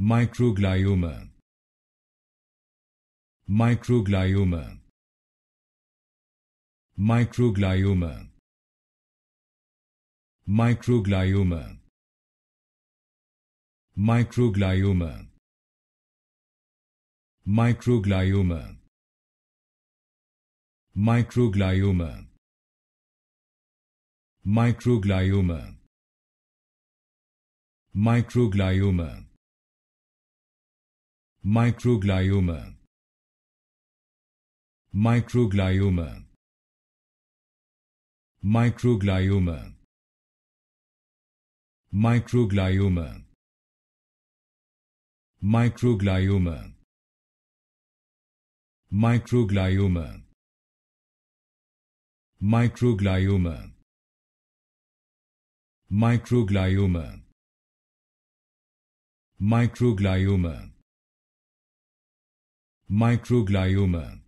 Microglioma. Microglioma. Microglioma. Microglioma. Microglioma. Microglioma. Microglioma. Microglioma. Microglioma. Microglioma. Microglioma. Microglioma. Microglioma. Microglioma. Microglioma. Microglioma. Microglioma. Microglioma. Microglioma.